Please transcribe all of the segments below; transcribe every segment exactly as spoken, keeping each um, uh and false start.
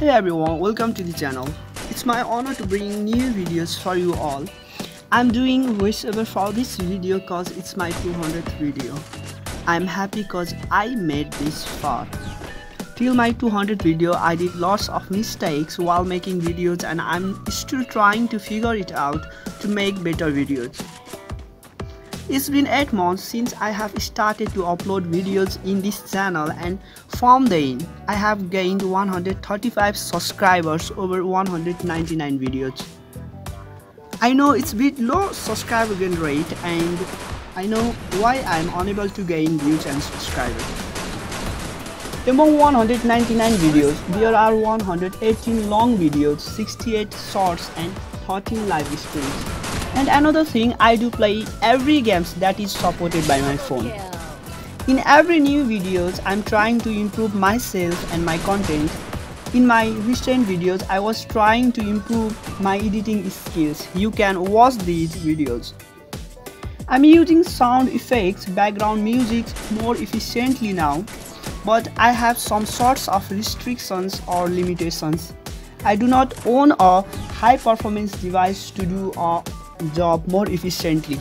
Hey everyone, welcome to the channel. It's my honor to bring new videos for you all. I'm doing voiceover for this video cause it's my two hundredth video. I'm happy cause I made this far. Till my two hundredth video I did lots of mistakes while making videos and I'm still trying to figure it out to make better videos. It's been eight months since I have started to upload videos in this channel, and from then I have gained one hundred thirty-five subscribers over one hundred ninety-nine videos. I know it's a bit low subscriber gain rate and I know why I'm unable to gain views and subscribers. Among one hundred ninety-nine videos, there are one hundred eighteen long videos, sixty-eight shorts and thirteen live streams. And another thing, I do play every games that is supported by my phone. In every new videos, I'm trying to improve myself and my content. In my recent videos, I was trying to improve my editing skills. You can watch these videos. I'm using sound effects, background music more efficiently now, but I have some sorts of restrictions or limitations. I do not own a high performance device to do a job more efficiently.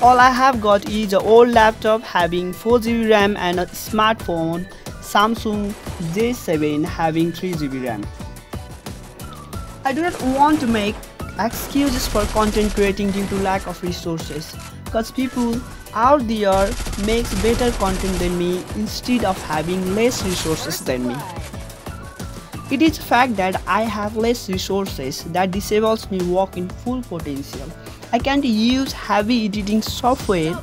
All I have got is an old laptop having four G B RAM and a smartphone Samsung J seven having three G B RAM. I do not want to make excuses for content creating due to lack of resources, because people out there makes better content than me instead of having less resources than me. It is a fact that I have less resources that disables me work in full potential. I can't use heavy editing software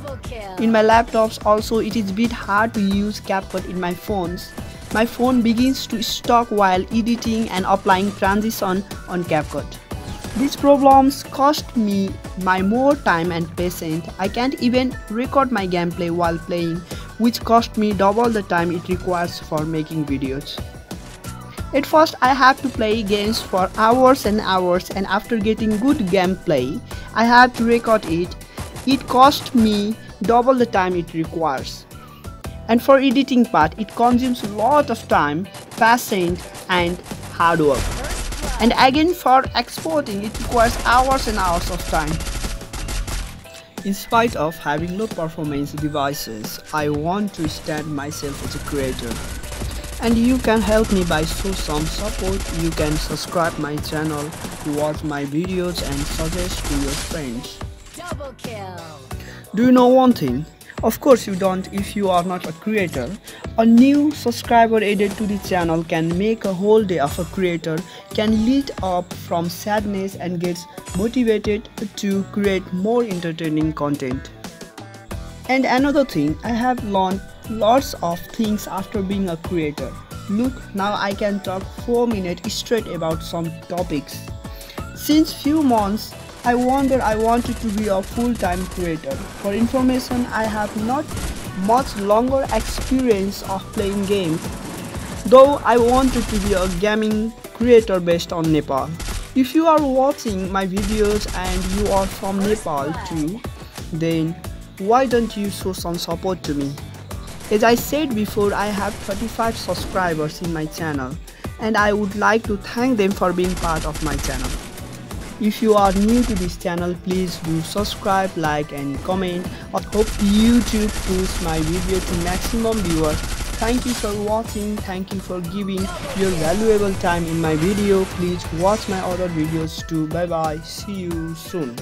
in my laptops. Also, it is a bit hard to use CapCut in my phones. My phone begins to stuck while editing and applying transition on CapCut. These problems cost me my more time and patience. I can't even record my gameplay while playing, which cost me double the time it requires for making videos. At first I have to play games for hours and hours, and after getting good gameplay I have to record it. It cost me double the time it requires. And for editing part it consumes a lot of time, patience and hard work. And again for exporting it requires hours and hours of time. In spite of having low performance devices, I want to stand myself as a creator. And you can help me by show some support. You can subscribe my channel, watch my videos and suggest to your friends. Double kill. Do you know one thing? Of course you don't if you are not a creator. A new subscriber added to the channel can make a whole day of a creator, can light up from sadness and gets motivated to create more entertaining content. And another thing, I have learned lots of things after being a creator. Look, now I can talk four minutes straight about some topics. Since few months, I wonder I wanted to be a full-time creator. For information, I have not much longer experience of playing games, though I wanted to be a gaming creator based on Nepal. If you are watching my videos and you are from Nepal too, then why don't you show some support to me? As I said before, I have thirty-five subscribers in my channel and I would like to thank them for being part of my channel. If you are new to this channel, please do subscribe, like and comment. I hope YouTube pushes my video to maximum viewers. Thank you for watching. Thank you for giving your valuable time in my video. Please watch my other videos too. Bye bye. See you soon.